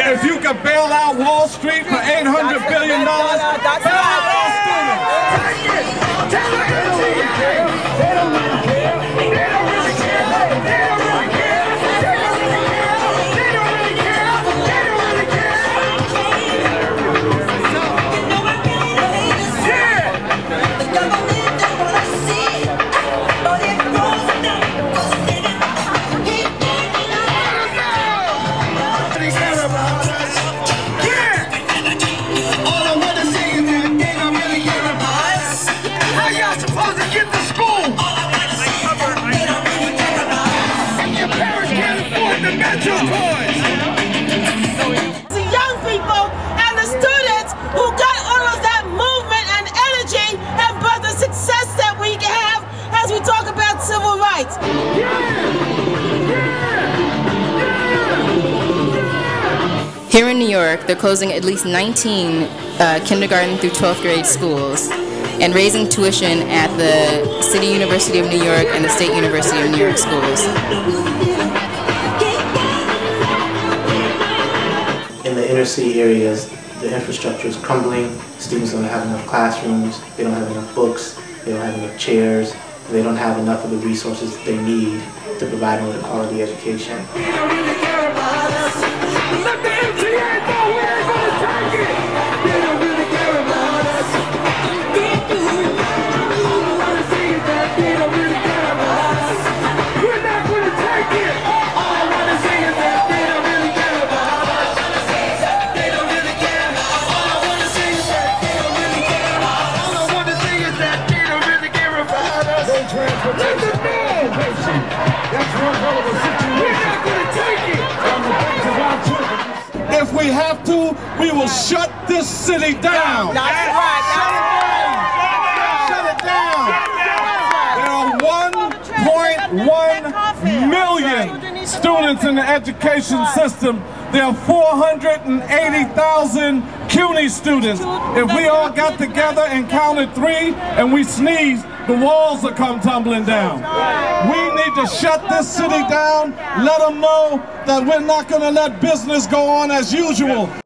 If you can bail out Wall Street for $800 billion, bail out all students. Take it. Take it. They don't really care. They don't really care. They don't really care. They don't really care. They don't really care. They don't really care. They don't really care. The young people and the students who got all of that movement and energy and brought the success that we have as we talk about civil rights. Here in New York, they're closing at least 19 kindergarten through 12th grade schools and raising tuition at the City University of New York and the State University of New York schools. Inner city areas, the infrastructure is crumbling, students don't have enough classrooms, they don't have enough books, they don't have enough chairs, they don't have enough of the resources that they need to provide them with a quality education. If we have to, we will shut this city down. That's right. Shut it down. There are 1.1 million students in the education system. There are 480,000 CUNY students. If we all got together and counted three and we sneezed, the walls will come tumbling down. We need to shut this city down, let them know that we're not going to let business go on as usual.